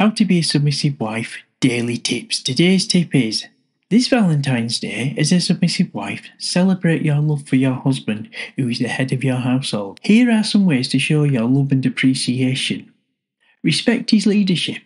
How to be a submissive wife daily tips. Today's tip is, this Valentine's Day, as a submissive wife, celebrate your love for your husband, who is the head of your household. Here are some ways to show your love and appreciation. Respect his leadership.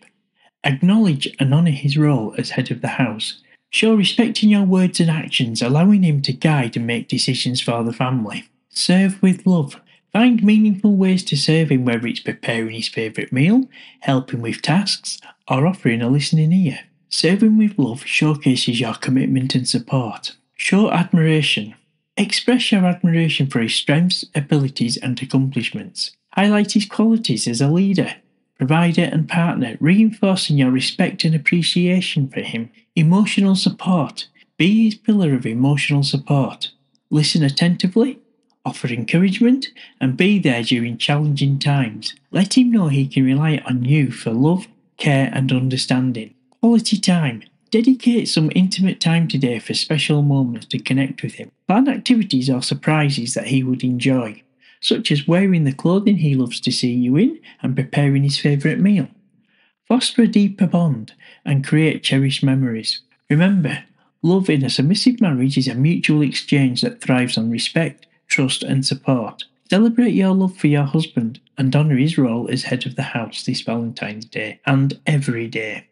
Acknowledge and honour his role as head of the house. Show respect in your words and actions, allowing him to guide and make decisions for the family. Serve with love. Find meaningful ways to serve him, whether it's preparing his favourite meal, helping with tasks, or offering a listening ear. Serving with love showcases your commitment and support. Show admiration. Express your admiration for his strengths, abilities, and accomplishments. Highlight his qualities as a leader, provider, and partner, reinforcing your respect and appreciation for him. Emotional support. Be his pillar of emotional support. Listen attentively, offer encouragement, and be there during challenging times. Let him know he can rely on you for love, care, and understanding. Quality time. Dedicate some intimate time today for special moments to connect with him. Plan activities or surprises that he would enjoy, such as wearing the clothing he loves to see you in and preparing his favourite meal. Foster a deeper bond and create cherished memories. Remember, love in a submissive marriage is a mutual exchange that thrives on respect, trust, and support. Celebrate your love for your husband and honour his role as head of the house this Valentine's Day and every day.